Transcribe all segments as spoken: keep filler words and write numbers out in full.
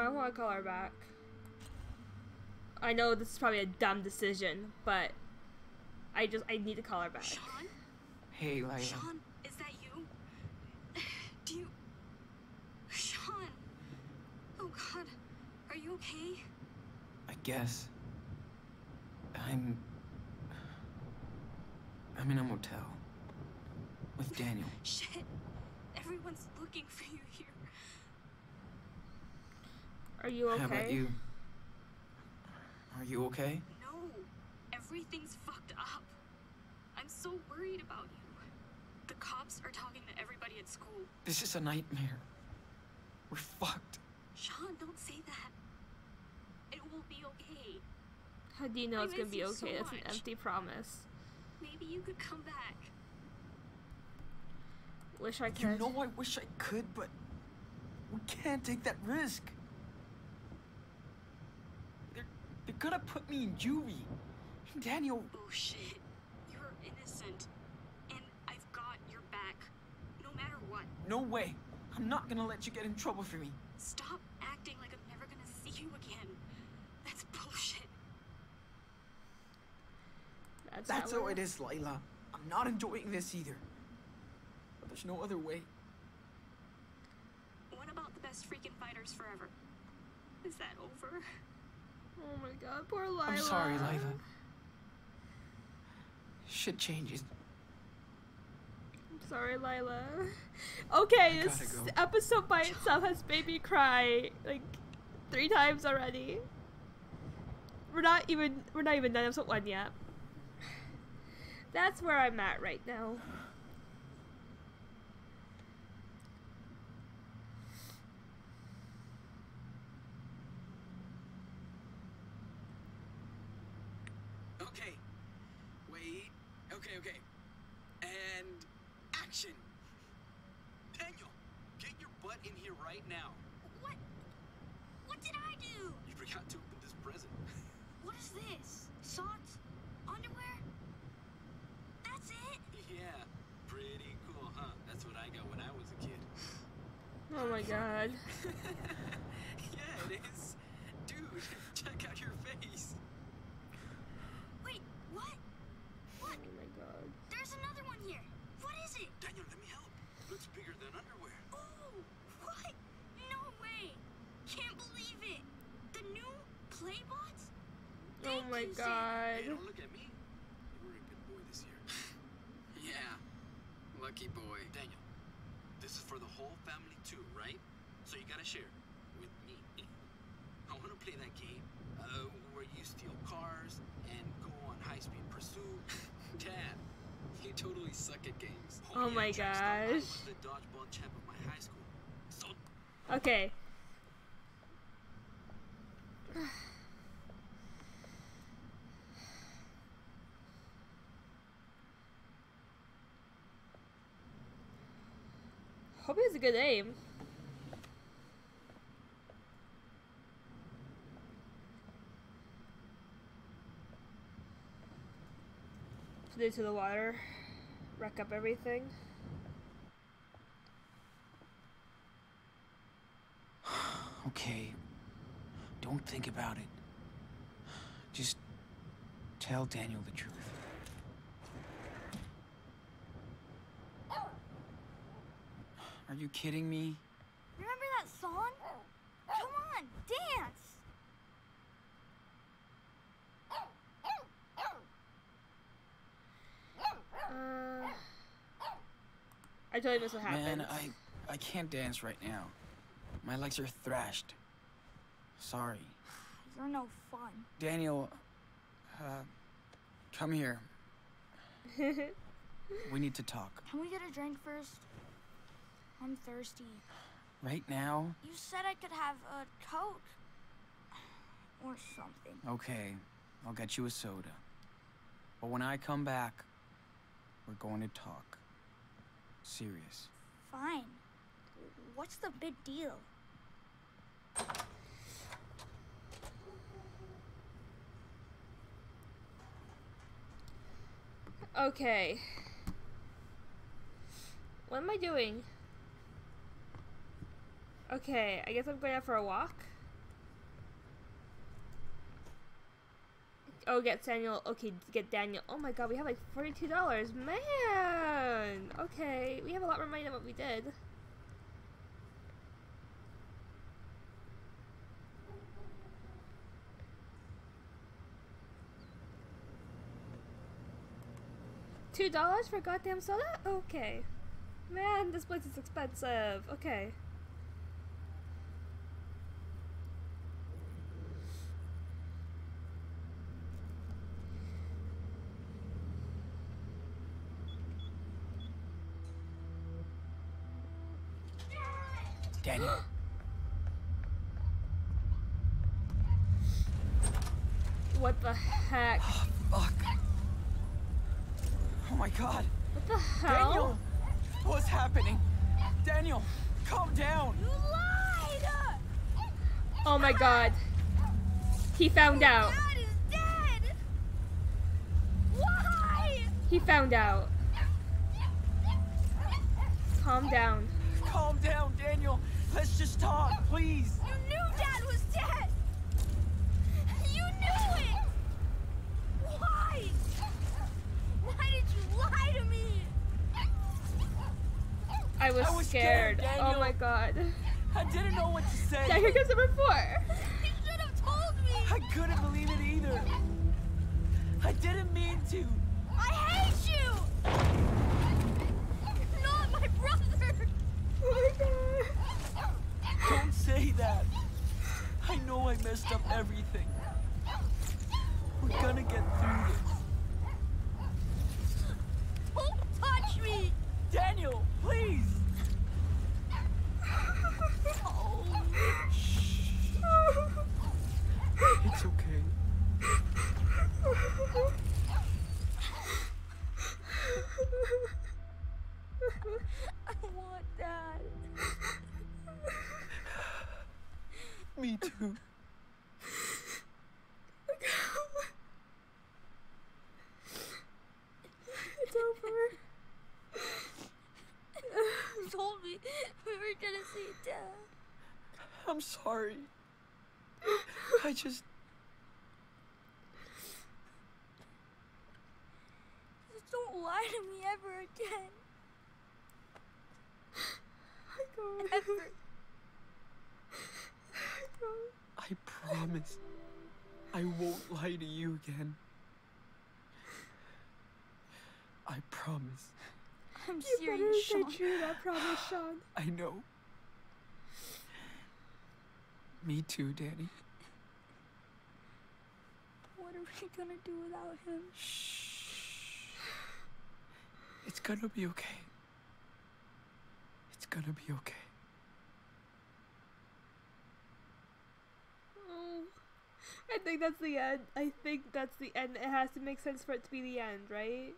kind of want to call her back. I know this is probably a dumb decision, but I just I need to call her back. Sean? Hey, Lyla. Sean, is that you? Do you... Sean! Oh God, are you okay? I guess. I'm... I'm in a motel. With Daniel. Shit! Everyone's looking for you here. Are you okay? How about you? Are you okay? No. Everything's fucked up. I'm so worried about you. The cops are talking to everybody at school. This is a nightmare. We're fucked. Sean, don't say that. It will be okay. How do you know I it's gonna be okay? So that's an empty promise. Maybe you could come back. Wish I could. You know I wish I could, but we can't take that risk. They're, they're gonna put me in juvie. Daniel. Oh shit. You're innocent. And I've got your back. No matter what. No way. I'm not gonna let you get in trouble for me. Stop acting like I'm never gonna see you again. That's bullshit. That's, That's how it is, Lyla. I'm not enjoying this either. But there's no other way. What about the best freaking fighters forever? Is that over? Oh my God, poor Lyla. I'm sorry, Lyla. Shit changes. I'm sorry, Lyla. Okay, this go. episode by itself has made me cry like three times already. We're not even we're not even done episode one yet. That's where I'm at right now. Okay. Wait. Okay, okay. And action. Daniel, get your butt in here right now. What? What did I do? You forgot to open this present. What is this? Socks? Underwear? That's it? Yeah, pretty cool, huh? That's what I got when I was a kid. Oh my God. Yeah, it is. Dude, check out your face. Wait, what? What? Oh my God. There's another one here. What is it? Daniel, let me help. It looks bigger than underwear. Oh, what? No way. Can't believe it. The new Playbots? Thank oh my you, God. Hey, don't look at me. Yeah, lucky boy. Daniel, this is for the whole family too, right? So you gotta share with me. I wanna play that game uh, where you steal cars and go on high-speed pursuit. Dad, you totally suck at games. Holy oh my gosh. I was the dodgeball champ of my high school. So okay. Hope he has a good aim. Put it to the water. Wreck up everything. Okay. Don't think about it. Just tell Daniel the truth. Are you kidding me? Remember that song? Come on, dance! Uh, I told you this would happen. Man, I, I can't dance right now. My legs are thrashed. Sorry. You're no fun. Daniel, uh, come here. We need to talk. Can we get a drink first? I'm thirsty. Right now? You said I could have a Coke. Or something. Okay, I'll get you a soda. But when I come back, we're going to talk. Serious. Fine. What's the big deal? Okay. What am I doing? Okay, I guess I'm going out for a walk. oh, get Daniel. Okay, get Daniel. Oh my god, we have like forty-two dollars. Man! Okay, we have a lot more money than what we did. two dollars for goddamn soda? Okay. Man, this place is expensive. Okay. Daniel. What the heck? Oh, fuck. Oh my god. What the hell? Daniel! What's happening? Daniel, calm down. You lied! Oh my god. He found out. Dad is dead. Why? He found out. Calm down. Calm down, Daniel. Let's just talk, please. You knew Dad was dead. You knew it. Why? Why did you lie to me? I was, I was scared. scared oh my god. I didn't know what to say. Yeah, here goes number four. You should have told me. I couldn't believe it either. I didn't mean to. I hate you. Not my brother. Oh my god. Don't say that. I know I messed up everything. We're gonna get through this. Don't touch me! Daniel, please! Oh, shh. It's okay. I want Dad. Me too. It's over. You told me we were gonna see Dad. I'm sorry. I just... Just don't lie to me ever again. Oh my god. Ever. Oh my god. I promise I won't lie to you again. I promise. I'm you serious, Sean. Say true, I promise, Sean. I know. Me too, Danny. What are we gonna do without him? Shh. It's gonna be okay. It's gonna be okay. Oh, I think that's the end. I think that's the end. It has to make sense for it to be the end, right?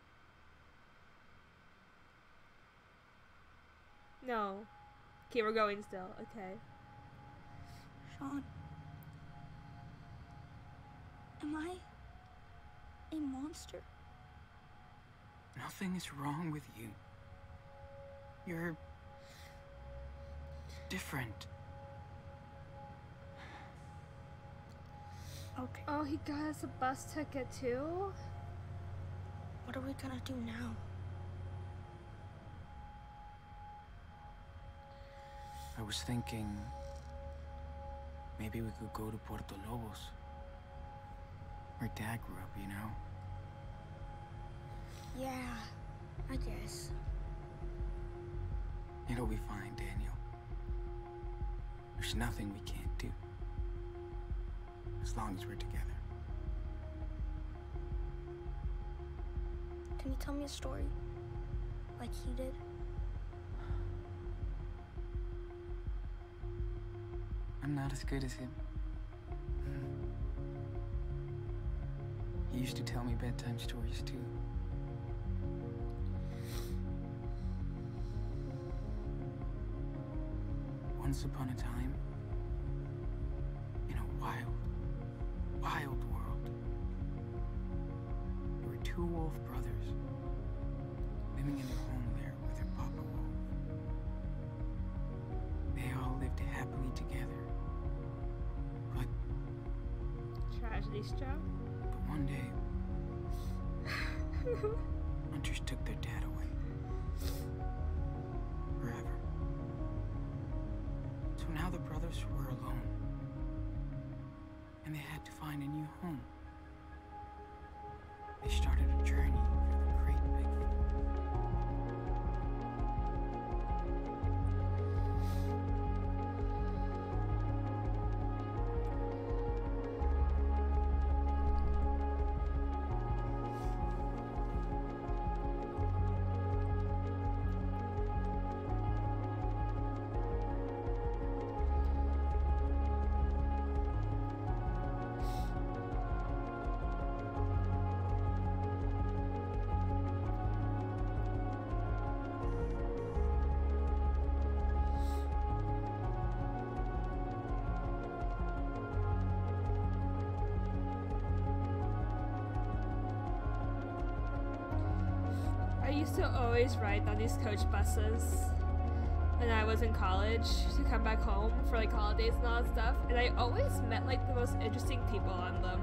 No. Okay, we're going still. Okay. Sean. Am I a monster? Nothing is wrong with you. You're different. Okay. Oh, he got us a bus ticket too? What are we gonna do now? I was thinking, maybe we could go to Puerto Lobos, where Dad grew up, you know? Yeah, I guess. It'll be fine, Daniel. There's nothing we can't do, as long as we're together. Can you tell me a story, like he did? I'm not as good as him. He used to tell me bedtime stories too. Once upon a time, in a wild, wild world, there were two wolf brothers living in their home there with their papa wolf. They all lived happily together. Tragedy struck. But One day, hunters took their dad away. Forever. So now the brothers were alone. And they had to find a new home. They started a journey for the great big always ride on these coach buses when I was in college to come back home for like holidays and all that stuff, and I always met like the most interesting people on them.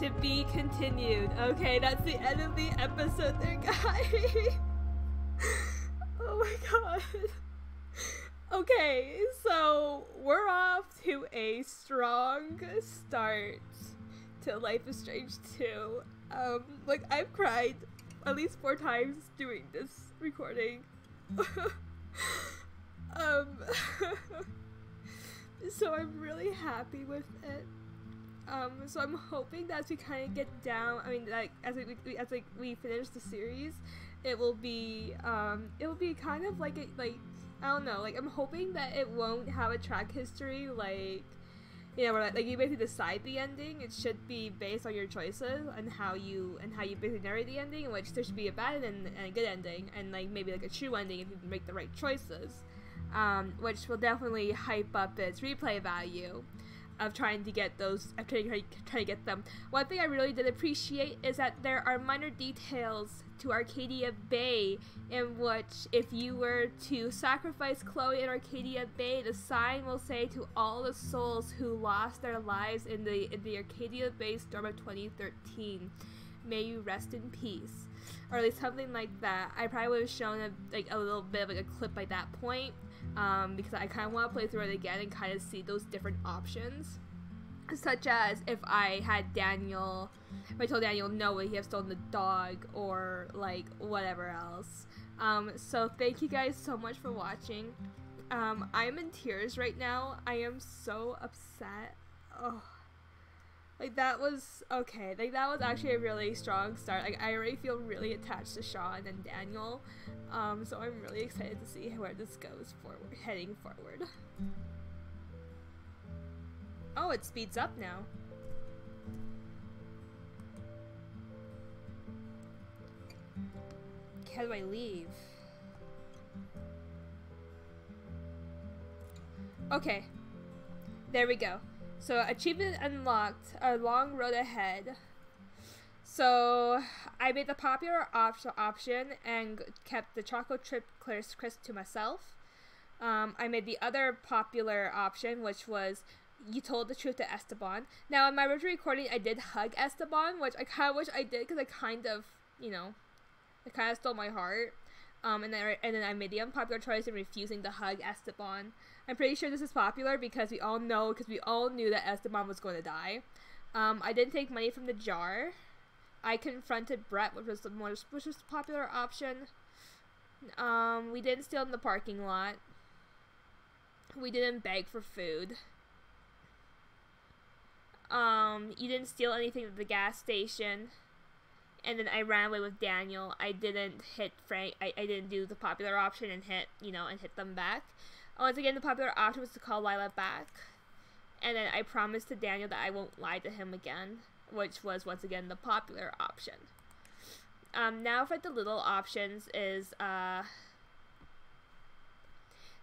To be continued. Okay, that's the end of the episode there, guys. Oh my god. Okay, so we're off to a strong start to Life is Strange two. Um, like, I've cried at least four times doing this recording. um, so I'm really happy with it. Um, so I'm hoping that as we kind of get down, I mean, like as we, we as like we finish the series, it will be um, it will be kind of like it like I don't know, like I'm hoping that it won't have a track history, like you know, where, like you basically decide the ending. It should be based on your choices and how you and how you basically narrate the ending, in which there should be a bad and, and a good ending, and like maybe like a true ending if you make the right choices, um, which will definitely hype up its replay value. Of trying to get those, of trying, trying, trying to get them. One thing I really did appreciate is that there are minor details to Arcadia Bay, in which if you were to sacrifice Chloe in Arcadia Bay, the sign will say to all the souls who lost their lives in the in the Arcadia Bay storm of twenty thirteen, may you rest in peace, or at least something like that. I probably would have shown a, like a little bit of like a clip by that point. Um, because I kind of want to play through it again and kind of see those different options, such as if I had Daniel, if I told Daniel no way he had stolen the dog, or like whatever else. Um, so thank you guys so much for watching. Um, I'm in tears right now. I am so upset. Oh, like that was okay. Like that was actually a really strong start. Like I already feel really attached to Sean and Daniel. Um, so I'm really excited to see where this goes forward, heading forward. Oh, it speeds up now. Okay, how do I leave? Okay, there we go. So achievement unlocked, a long road ahead. So I made the popular op option and kept the Choco Trip Clear Crisp to myself. Um, I made the other popular option, which was you told the truth to Esteban. Now in my original recording, I did hug Esteban, which I kind of wish I did because I kind of, you know, it kind of stole my heart. Um, and, I, and then I made the unpopular choice in refusing to hug Esteban. I'm pretty sure this is popular because we all know, because we all knew that Esteban was going to die. Um, I didn't take money from the jar. I confronted Brett, which was the most, which was the popular option. Um, we didn't steal in the parking lot. We didn't beg for food. Um, you didn't steal anything at the gas station. And then I ran away with Daniel. I didn't hit Frank. I, I didn't do the popular option and hit, you know, and hit them back. Once again, the popular option was to call Lyla back. And then I promised to Daniel that I won't lie to him again, which was, once again, the popular option. Um, now for the little options is, uh...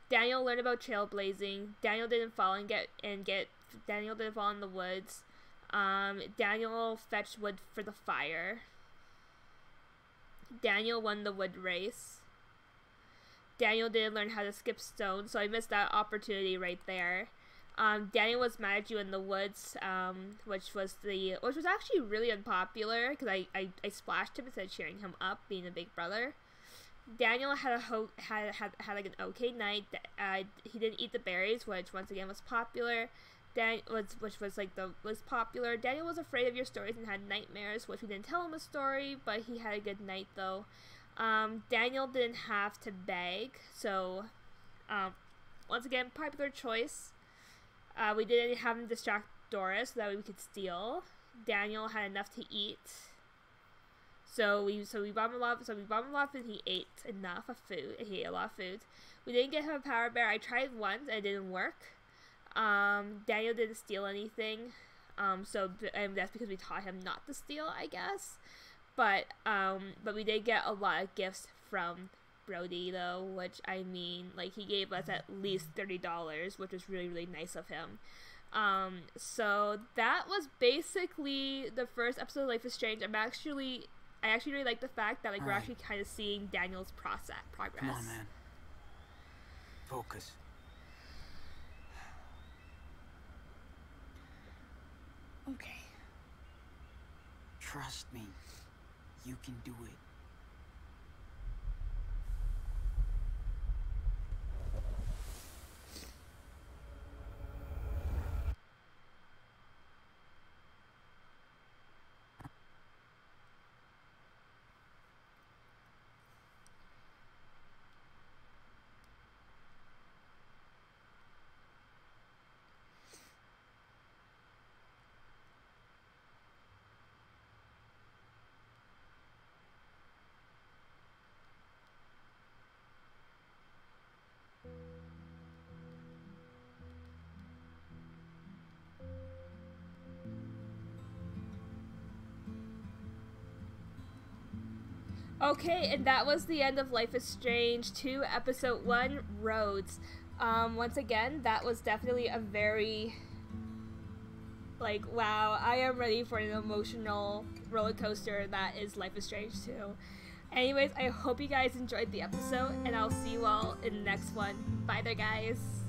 Daniel learned about trailblazing. Daniel didn't fall and get, and get, Daniel didn't fall in the woods. Um, Daniel fetched wood for the fire. Daniel won the wood race. Daniel didn't learn how to skip stone, so I missed that opportunity right there. Um, Daniel was mad at you in the woods, um, which was the, which was actually really unpopular, because I, I, I splashed him instead of cheering him up, being a big brother. Daniel had a ho had, had, had like an okay night. Uh, he didn't eat the berries, which once again was popular. Dan was, which was like the, was popular. Daniel was afraid of your stories and had nightmares, which we didn't tell him a story, but he had a good night though. Um, Daniel didn't have to beg, so, um, once again, popular choice. Uh, we didn't have him distract Doris, so that way we could steal. Daniel had enough to eat, so we so we bought him a lot. So we bought him a lot of food. And he ate enough of food. And he ate a lot of food. We didn't get him a power bear. I tried once and it didn't work. Um, Daniel didn't steal anything, um, so and that's because we taught him not to steal, I guess. But um, but we did get a lot of gifts from Brody though, which I mean, like he gave us at least thirty dollars, which was really, really nice of him. Um, so that was basically the first episode of Life is Strange. I'm actually, I actually really like the fact that like All we're right. actually kind of seeing Daniel's process progress. Come on, man. Focus. Okay. Trust me, you can do it. Okay, and that was the end of Life is Strange two, Episode one, Roads. Um, once again, that was definitely a very, like, wow, I am ready for an emotional roller coaster that is Life is Strange two. Anyways, I hope you guys enjoyed the episode, and I'll see you all in the next one. Bye there, guys.